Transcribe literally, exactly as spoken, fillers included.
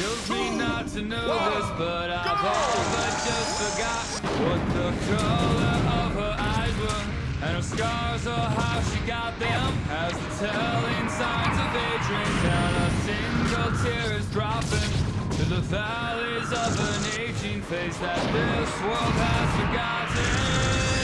Kills me not to know Whoa. This, but I've all but just forgot what the color of her eyes were, and her scars or how she got them, as the telling signs of aging, and a single tear is dropping to the valleys of an aging face that this world has forgotten.